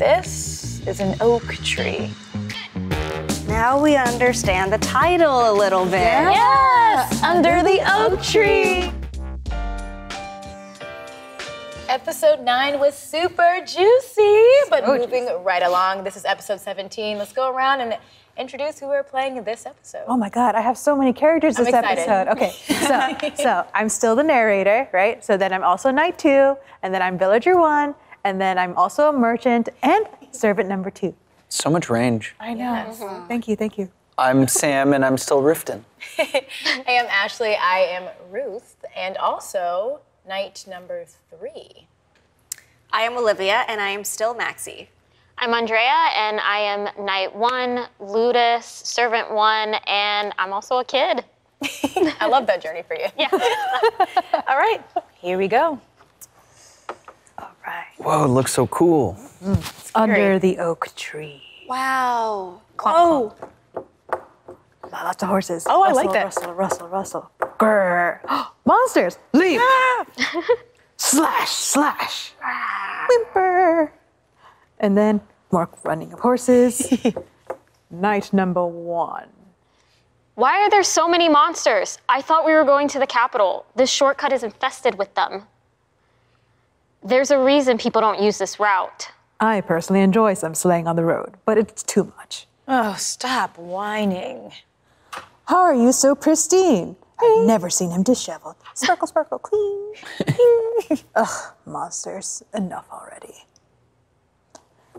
This is an oak tree. Now we understand the title a little bit. Yeah. Yes! Under the Oak Tree. Episode 9 was super juicy, but moving right along. This is episode 17. Let's go around and introduce who we're playing in this episode. Oh my God, I have so many characters this episode. Okay, so I'm still the narrator, right? So then I'm also Knight 2, and then I'm Villager 1, and then I'm also a merchant and servant number 2. So much range. I know. Yes. Mm-hmm. Thank you, thank you. I'm Sam, and I'm still Riftan. Hey, I'm Ashley. I am Ruth, and also Knight number 3. I am Olivia, and I am still Maxie. I'm Andrea, and I am Knight 1, Ludus, Servant 1, and I'm also a kid. I love that journey for you. Yeah. All right, here we go. All right. Whoa, it looks so cool. Mm. Under the oak tree. Wow. Clomp, oh. Clomp. Lots of horses. Oh, rustle, I like that. Rustle, rustle, rustle. Grrr. Monsters. Leap. Ah. Slash, slash. Ah. Whimper. And then more running of horses. Night number 1. Why are there so many monsters? I thought we were going to the capital. This shortcut is infested with them. There's a reason people don't use this route. I personally enjoy some slang on the road, but it's too much. Oh, stop whining. How are you so pristine? I've never seen him disheveled. Sparkle, sparkle, clean, clean. Ugh, monsters, enough already.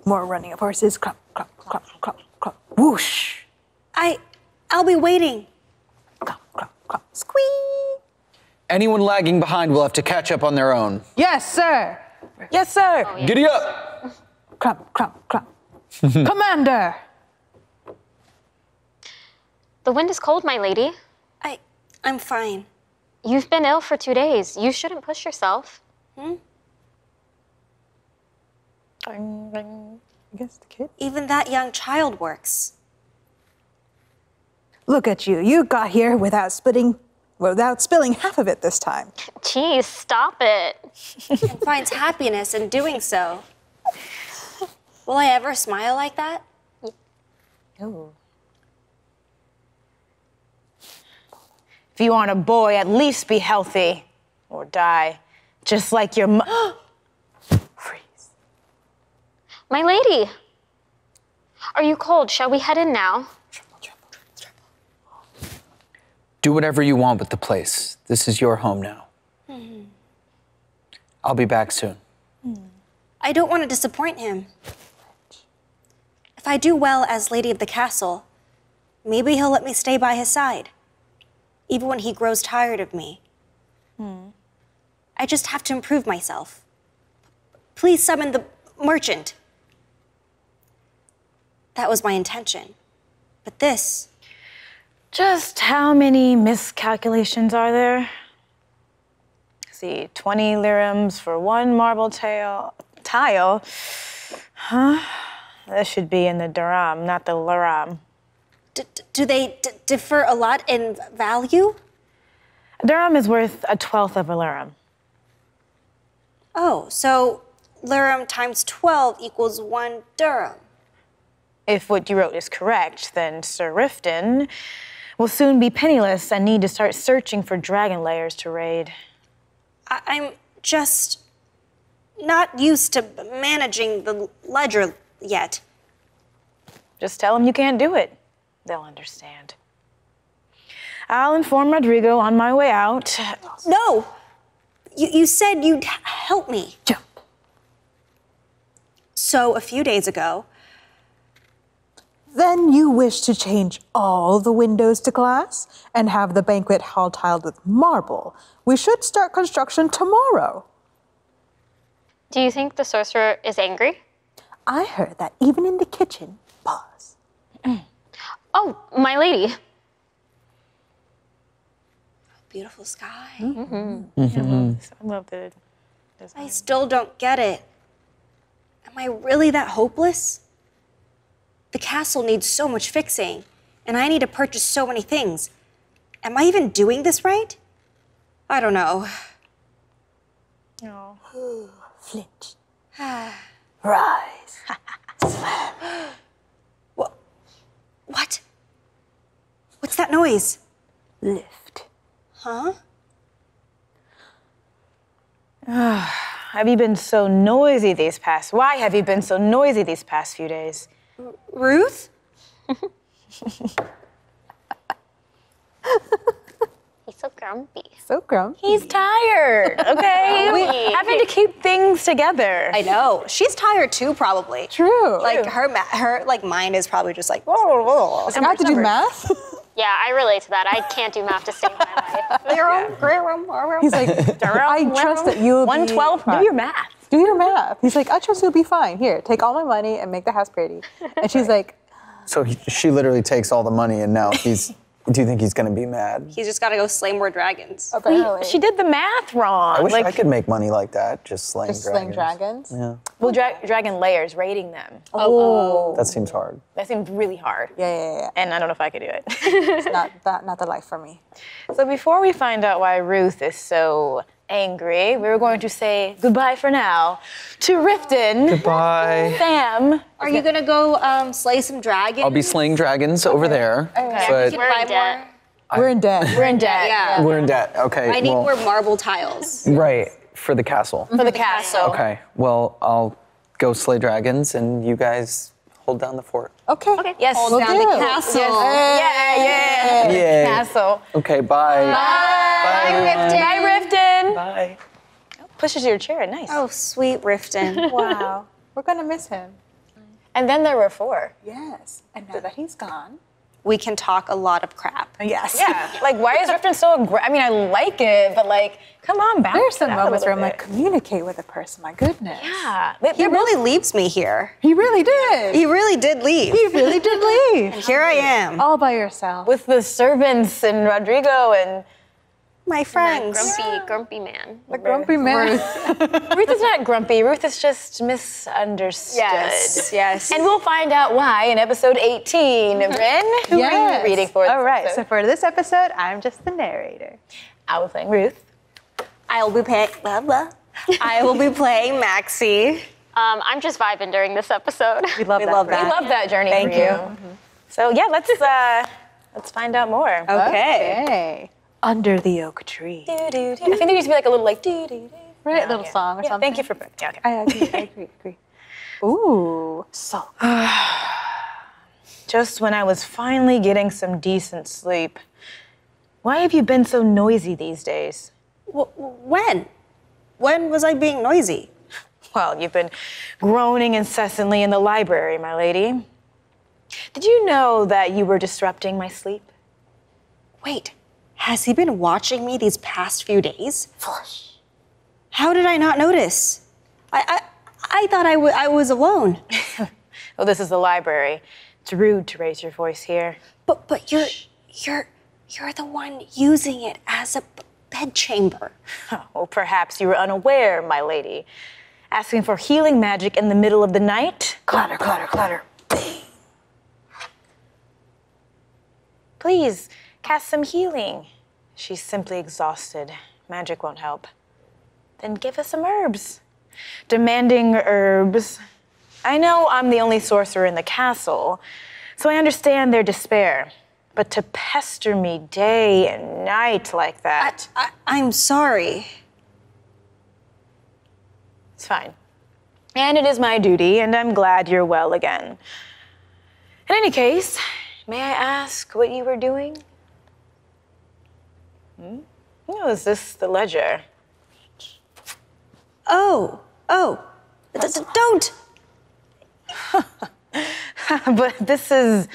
More running of horses, clump, clump, clump, clump, clump, whoosh. I'll be waiting. Clump, clump, clump, squeak. Anyone lagging behind will have to catch up on their own. Yes, sir. Yes, sir. Oh, yes. Giddy up. Clump, clump, clump. Commander! The wind is cold, my lady. I'm fine. You've been ill for 2 days. You shouldn't push yourself. Hmm? I guess the kid? Even that young child works. Look at you. You got here without spilling half of it this time. Geez, stop it. And finds happiness in doing so. Will I ever smile like that? No. If you aren't a boy, at least be healthy or die, just like your mother. Freeze. My lady, are you cold? Shall we head in now? Do whatever you want with the place. This is your home now. Mm-hmm. I'll be back soon. I don't want to disappoint him. If I do well as Lady of the Castle, maybe he'll let me stay by his side, even when he grows tired of me. Mm. I just have to improve myself. Please summon the merchant. That was my intention, but this... Just how many miscalculations are there? Let's see, 20 lirams for 1 marble tile. Huh? This should be in the dirham, not the liram. Do they differ a lot in value? A dirham is worth 1/12 of a liram. Oh, so liram times 12 equals 1 dirham. If what you wrote is correct, then Sir Riftan will soon be penniless and need to start searching for dragon lairs to raid. I'm just not used to managing the ledger yet. Just tell them you can't do it. They'll understand. I'll inform Rodrigo on my way out. No! You said you'd help me. Jump. So a few days ago... Then you wish to change all the windows to glass and have the banquet hall tiled with marble. We should start construction tomorrow. Do you think the sorcerer is angry? I heard that even in the kitchen. Pause. Oh, my lady. Beautiful sky. Mm-hmm. Mm-hmm. I love the design. I still don't get it. Am I really that hopeless? The castle needs so much fixing, and I need to purchase so many things. Am I even doing this right? I don't know. No. Flinch. Rise. that noise? Lift. Huh? Have you been so noisy these past... Why have you been so noisy these past few days? Ruth? He's so grumpy. So grumpy. He's tired, okay? We're having to keep things together. I know. She's tired too, probably. True. Like her mind is probably just like, whoa, whoa. Does it have to do math? Yeah, I relate to that. I can't do math to save my life. He's like, I trust that you'll be 112, do your math. Do your math. He's like, I trust you'll be fine. Here, take all my money and make the house pretty. And she's like... So she literally takes all the money and now he's... Do you think he's going to be mad? He's just got to go slay more dragons. Apparently. She did the math wrong. I wish I could make money like that, just slaying dragons. Just slaying dragons? Yeah. Well, dragon layers, raiding them. Oh. That seems hard. That seems really hard. Yeah. And I don't know if I could do it. It's not the life for me. So before we find out why Ruth is so angry, we were going to say goodbye for now to Riftan. Goodbye. Sam. Are you going to go slay some dragons? I'll be slaying dragons over there. Okay. But we're in debt. Yeah. We're in debt. Okay. I need more marble tiles. Right. For the castle. For the castle. Okay. Well, I'll go slay dragons and you guys hold down the fort. Okay. Okay. Yes. Hold down the castle. Yes. Yeah. Yeah. Castle. Okay. Bye. Bye. Bye, Riftan. Bye. Oh, pushes your chair, nice. Oh, sweet Riftan. Wow. We're gonna miss him. And then there were four. Yes, and now that he's gone, we can talk a lot of crap. Yes. Yeah, like why is Riftan so aggressive? I mean, I like it, but like, come on back. There's some moments where I'm like, communicate with a person, my goodness. Yeah. He really leaves me here. He really did. He really did leave. He really did leave. And here I am. All by yourself. With the servants and Rodrigo and... My friends. Grumpy man. The grumpy man. Ruth is not grumpy. Ruth is just misunderstood. Yes, yes. And we'll find out why in episode 18. Bryn, who are you reading for this episode? So for this episode, I'm just the narrator. I will be playing Ruth. I will be playing Bubba. I will be playing Maxie. I'm just vibing during this episode. We love that. We love that journey for you. Mm-hmm. So yeah, let's find out more. Okay. Under the Oak Tree. Do, do, do. I think there used to be like a little like do do do. Right, a little song or something. Thank you for yeah, okay. I agree. Ooh, salt. Just when I was finally getting some decent sleep. Why have you been so noisy these days? When? When was I being noisy? Well, you've been groaning incessantly in the library, my lady. Did you know that you were disrupting my sleep? Wait. Has he been watching me these past few days? How did I not notice? I thought I was alone. Well, this is the library. It's rude to raise your voice here. But you're the one using it as a bedchamber. Oh, well, perhaps you were unaware, my lady. Asking for healing magic in the middle of the night? Clatter, clatter, clatter. Please. Cast some healing. She's simply exhausted. Magic won't help. Then give us some herbs. Demanding herbs. I know I'm the only sorcerer in the castle, so I understand their despair. But to pester me day and night like that... I'm sorry. It's fine. And it is my duty, and I'm glad you're well again. In any case, may I ask what you were doing? No, is this the ledger? Oh, don't! But this is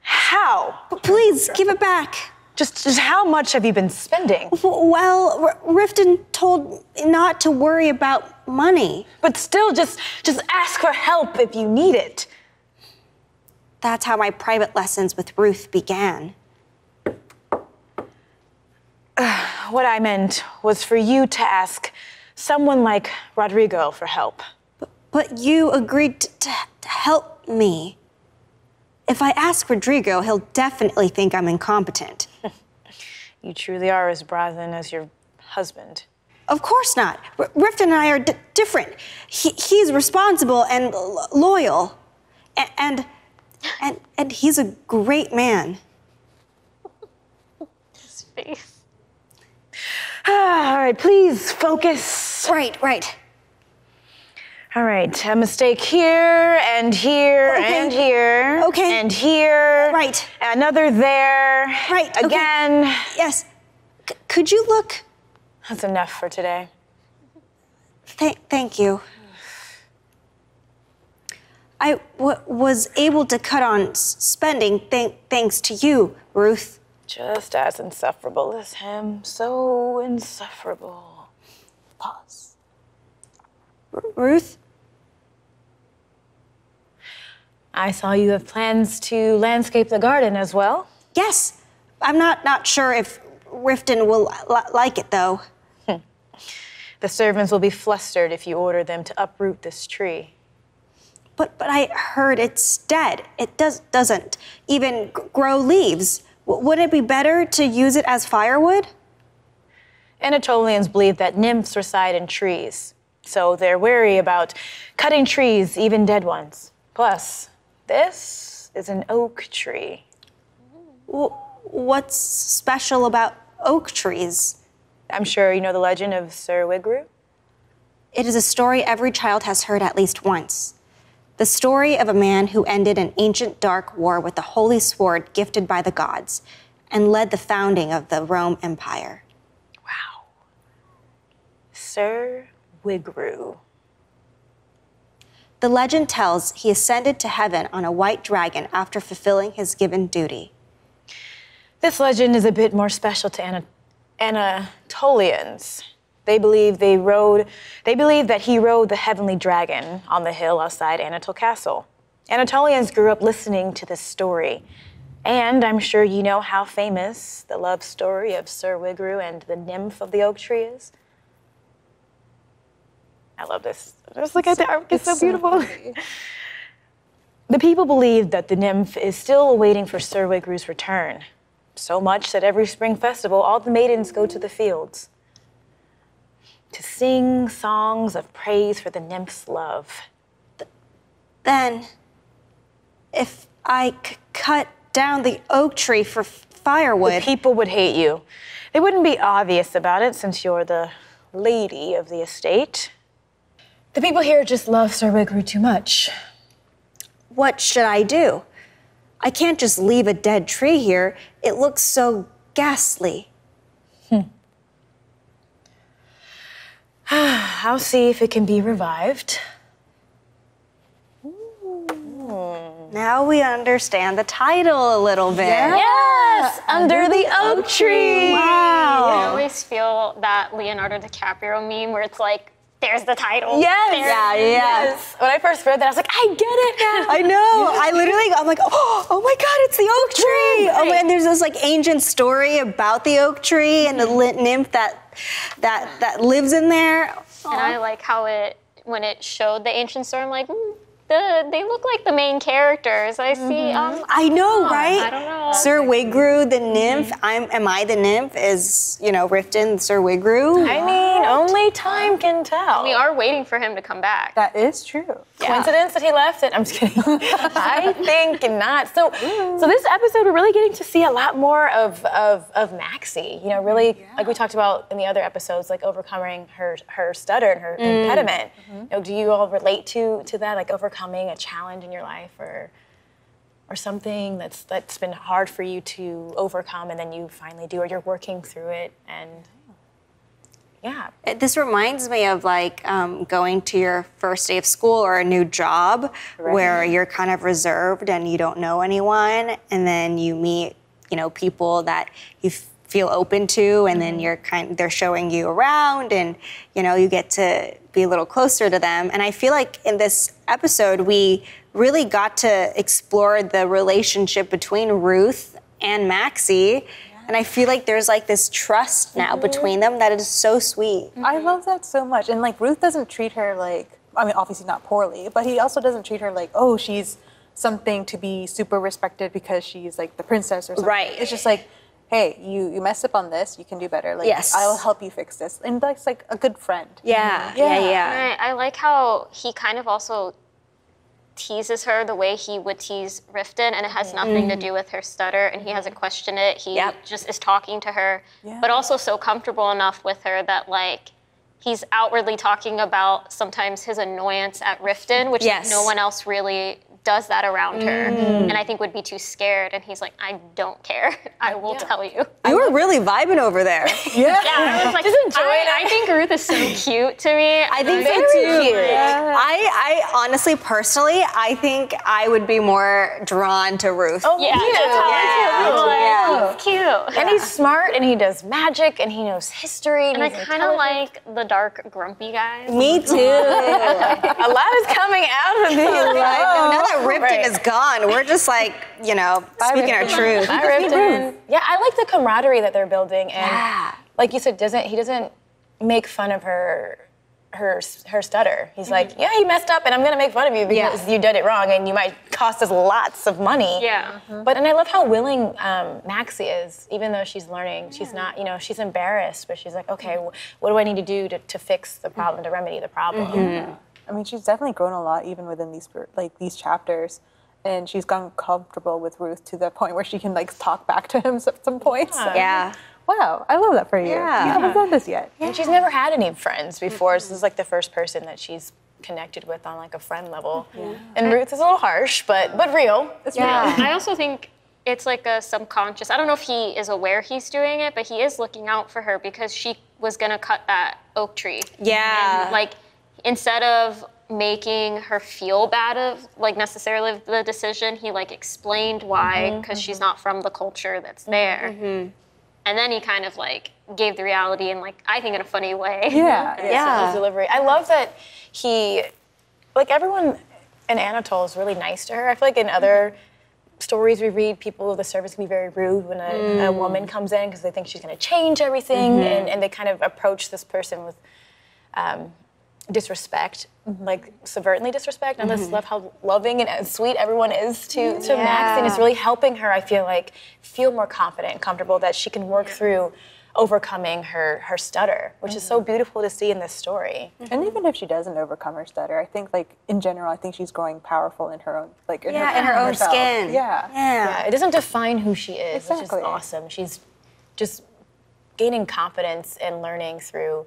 how? But please, give it back. Just how much have you been spending? Well, Riftan told me not to worry about money. But still, just ask for help if you need it. That's how my private lessons with Ruth began. What I meant was for you to ask someone like Rodrigo for help. But you agreed to help me. If I ask Rodrigo, he'll definitely think I'm incompetent. You truly are as brazen as your husband. Of course not. Riftan and I are different. He's responsible and loyal. And he's a great man. face. All right, please focus. Right, right. All right, a mistake here, and here, okay. And here. Okay. And here. Right. Another there. Right, again. Okay. Yes. Could you look? That's enough for today. Thank you. I was able to cut on spending thanks to you, Ruth. Just as insufferable as him, so insufferable. Pause. Ruth? I saw you have plans to landscape the garden as well. Yes. I'm not sure if Riftan will like it, though. The servants will be flustered if you order them to uproot this tree. But I heard it's dead. It doesn't even grow leaves. Would it be better to use it as firewood? Anatolians believe that nymphs reside in trees, so they're wary about cutting trees, even dead ones. Plus, this is an oak tree. What's special about oak trees? I'm sure you know the legend of Sir Wigru. It is a story every child has heard at least once. The story of a man who ended an ancient dark war with the holy sword gifted by the gods and led the founding of the Rome Empire. Wow. Sir Wigru. The legend tells he ascended to heaven on a white dragon after fulfilling his given duty. This legend is a bit more special to Anatolians. They believe that he rode the heavenly dragon on the hill outside Anatol Castle. Anatolians grew up listening to this story. And I'm sure you know how famous the love story of Sir Wigru and the nymph of the oak tree is. I love this. Just look at the artwork, it's so beautiful. The people believed that the nymph is still waiting for Sir Wigru's return. So much that every spring festival, all the maidens go to the fields to sing songs of praise for the nymph's love. Then, if I cut down the oak tree for firewood... The people would hate you. They wouldn't be obvious about it since you're the lady of the estate. The people here just love Sir Wigru too much. What should I do? I can't just leave a dead tree here. It looks so ghastly. I'll see if it can be revived. Ooh. Now we understand the title a little bit. Yes! Under the Oak Tree! Wow! I always feel that Leonardo DiCaprio meme where it's like, there's the title. Yes! Yes. When I first read that, I was like, I get it now! I know! I literally, I'm like, oh my god, it's the oak tree! Right. Oh, and there's this like ancient story about the oak tree and the nymph that lives in there. Aww. And I like how when it showed the ancient story, I'm like, they look like the main characters. I see. I know, right? I don't know. Sir Wigru, the nymph. Am I the nymph? Is Riftan, Sir Wigru? I mean, only time can tell. We are waiting for him to come back. That is true. Yeah. Coincidence that he left it? I'm just kidding. I think not. So this episode, we're really getting to see a lot more of Maxie. You know, really, like we talked about in the other episodes, like overcoming her stutter and her impediment. You know, do you all relate to that? Like overcoming a challenge in your life or something that's been hard for you to overcome and then you finally do, or you're working through it, and yeah. This reminds me of like going to your first day of school or a new job, right, where you're kind of reserved and you don't know anyone, and then you meet people that you feel open to, and then they're showing you around, and you get to be a little closer to them. And I feel like in this episode we really got to explore the relationship between Ruth and Maxie. And I feel like there's like this trust now between them that is so sweet. I love that so much. And like Ruth doesn't treat her like, I mean obviously not poorly, but he also doesn't treat her like, oh, she's something to be super respected because she's like the princess or something. Right. It's just like, hey, you messed up on this, you can do better. Like, yes, I'll help you fix this. And that's like a good friend. Yeah, yeah, yeah. And I like how he kind of also teases her the way he would tease Riftan, and it has nothing to do with her stutter, and he hasn't questioned it. He just is talking to her, but also so comfortable enough with her that, like, he's outwardly talking about sometimes his annoyance at Riftan, which no one else really does that around her, and I think would be too scared. And he's like, I don't care. I will tell you. You were really vibing over there. I was like, just enjoy it. I think Ruth is so cute to me. I think so too. Yeah. I honestly, personally, I think I would be more drawn to Ruth. Oh, yeah. He's cute. And he's smart, and he does magic, and he knows history. And I kind of like the dark, grumpy guys. Me too. A lot is coming out of me. Now that Riftan is gone, we're just like, you know, speaking our truth. Yeah, I like the camaraderie that they're building, and like you said, he doesn't make fun of her stutter. He's like, yeah, you messed up, and I'm gonna make fun of you because you did it wrong, and you might cost us lots of money. Yeah. But I love how willing Maxie is, even though she's learning. She's not, she's embarrassed, but she's like, okay, what do I need to do to fix the problem, to remedy the problem? I mean, she's definitely grown a lot, even within these chapters, and she's gotten comfortable with Ruth to the point where she can talk back to him at some point. Yeah. So. Yeah. Wow, I love that for you. Yeah. You haven't done this yet. And she's never had any friends before, so this is the first person that she's connected with on a friend level. Yeah. And Ruth is a little harsh, but real. It's real. I also think it's a subconscious. I don't know if he is aware he's doing it, but he is looking out for her because she was gonna cut that oak tree. Yeah. And instead of making her feel bad of necessarily the decision, he explained why, because she's not from the culture that's there. And then he kind of gave the reality in I think in a funny way. His delivery. I love that he, everyone in Anatole is really nice to her. I feel in other stories we read, people of the service can be very rude when a woman comes in because they think she's gonna change everything, and they kind of approach this person with, disrespect, subvertently disrespect. And I just love how loving and sweet everyone is to Max, and it's really helping her, I feel feel more confident and comfortable that she can work through overcoming her stutter, which is so beautiful to see in this story. And even if she doesn't overcome her stutter, I think in general, I think she's growing powerful in her own in her own skin. Yeah, it doesn't define who she is, which is awesome. She's just gaining confidence and learning through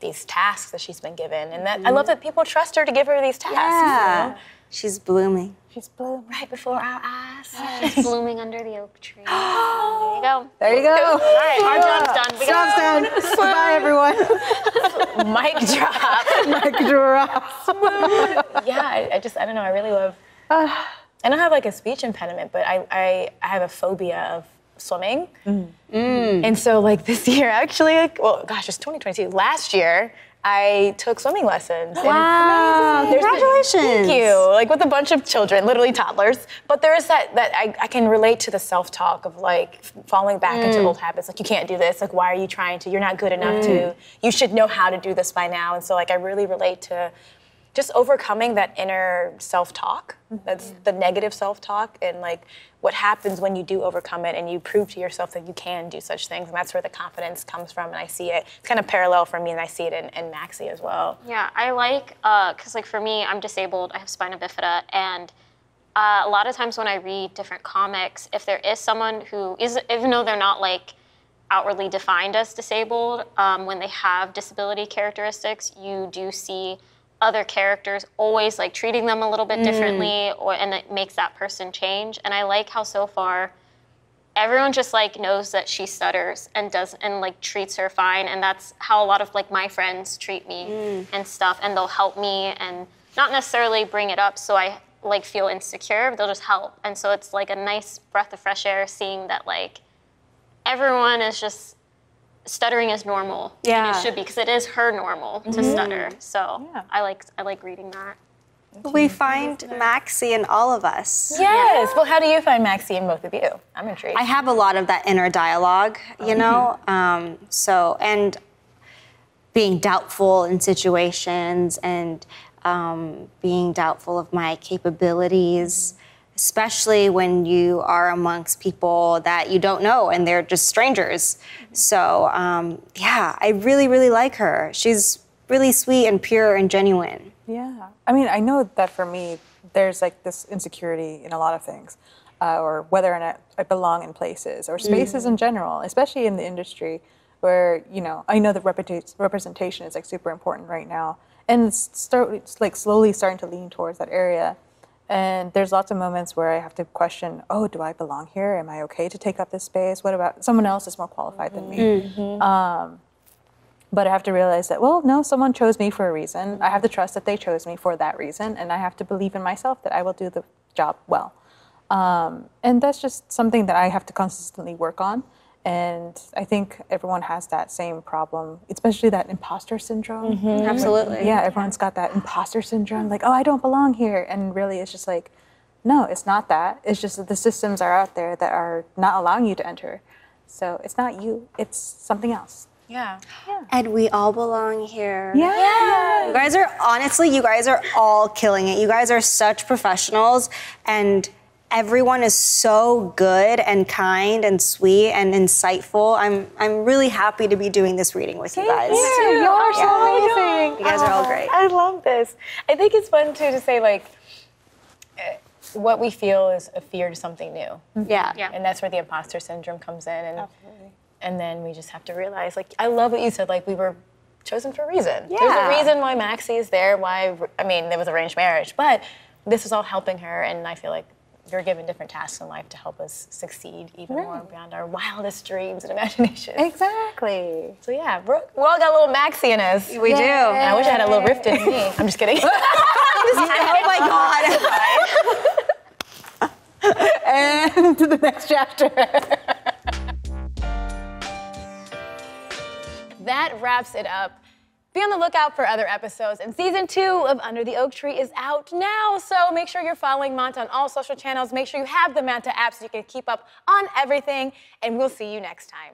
these tasks that she's been given, and that I love that people trust her to give her these tasks. Yeah. She's blooming. She's blooming right before our eyes. Yes. She's blooming under the oak tree. There you go. There you go. All right, our job's done. Job's done. Bye, everyone. Mic drop. Mic drop. I don't know. I really love. I don't have a speech impediment, but I have a phobia of swimming. And so this year, actually, well, gosh, it's 2022. Last year, I took swimming lessons. Wow, and congratulations. Thank you. With a bunch of children, literally toddlers. But there is that I can relate to the self-talk of falling back into old habits. You can't do this. Why are you trying to? You're not good enough to. You should know how to do this by now. And so I really relate to just overcoming that inner self-talk, that's the negative self-talk, and what happens when you do overcome it and you prove to yourself that you can do such things, and that's where the confidence comes from, and I see it. It's kind of parallel for me, and I see it in Maxie as well. Yeah, I because for me, I'm disabled, I have spina bifida, and a lot of times when I read different comics, if there is someone who is, even though they're not outwardly defined as disabled, when they have disability characteristics, you do see other characters always treating them a little bit differently, and it makes that person change. And I like how so far everyone just knows that she stutters and treats her fine, and that's how a lot of my friends treat me and stuff, and they'll help me and not necessarily bring it up so I feel insecure, but they'll just help. And so it's a nice breath of fresh air seeing that everyone is just stuttering is normal. Yeah. And it should be, because it is her normal to stutter. So I like reading that. We find Maxie in all of us. Yes. Well, how do you find Maxie in both of you? I'm intrigued. I have a lot of that inner dialogue, and being doubtful in situations, and being doubtful of my capabilities, especially when you are amongst people that you don't know and they're just strangers. So I really, really like her. She's really sweet and pure and genuine. Yeah, I mean, I know that for me, there's like this insecurity in a lot of things, or whether or not I belong in places or spaces in general, especially in the industry where, you know, I know the representation is like super important right now, and it's like slowly starting to lean towards that area. And there's lots of moments where I have to question, oh, do I belong here? Am I okay to take up this space? What about someone else is more qualified than me? But I have to realize that, well, no, someone chose me for a reason. I have to trust that they chose me for that reason, and I have to believe in myself that I will do the job well. And that's just something that I have to consistently work on. And I think everyone has that same problem, especially that imposter syndrome. Absolutely. Yeah, everyone's got that imposter syndrome, like, oh, I don't belong here. And really it's just like, no, it's not that. It's just that the systems are out there that are not allowing you to enter. So it's not you, it's something else. Yeah. And we all belong here. Yeah. You guys are, honestly, you guys are all killing it. You guys are such professionals, and everyone is so good and kind and sweet and insightful. I'm really happy to be doing this reading with you guys. Thank you. You are so amazing. You guys are all great. I love this. I think it's fun too to say, like, what we feel is a fear to something new. Yeah. And that's where the imposter syndrome comes in. And, and then we just have to realize, like, I love what you said, like, we were chosen for a reason. There's a reason why Maxie is there, why, I mean, there was arranged marriage, but this is all helping her, and I feel like you're given different tasks in life to help us succeed even more beyond our wildest dreams and imagination. Exactly. So yeah, we all got a little Maxie in us. We do. And I wish I had a little Rift in me. I'm just kidding. Oh my God. And to the next chapter. That wraps it up. Be on the lookout for other episodes, and season 2 of Under the Oak Tree is out now, so make sure you're following Manta on all social channels. Make sure you have the Manta app so you can keep up on everything, and we'll see you next time.